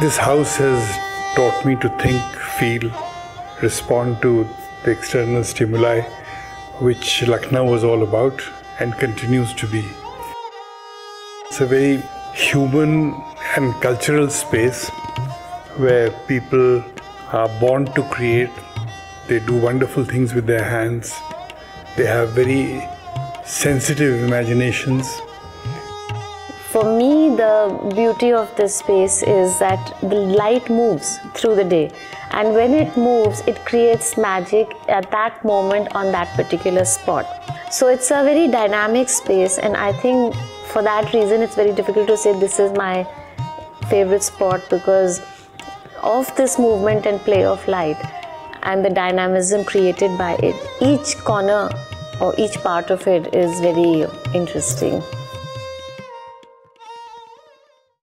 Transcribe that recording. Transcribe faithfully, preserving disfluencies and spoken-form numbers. This house has taught me to think, feel, respond to the external stimuli, which Lucknow was all about and continues to be. It's a very human and cultural space where people are born to create. They do wonderful things with their hands. They have very sensitive imaginations. For me, the beauty of this space is that the light moves through the day. And when it moves, it creates magic at that moment on that particular spot. So it's a very dynamic space, and I think for that reason it's very difficult to say this is my favorite spot, because of this movement and play of light and the dynamism created by it. Each corner or each part of it is very interesting.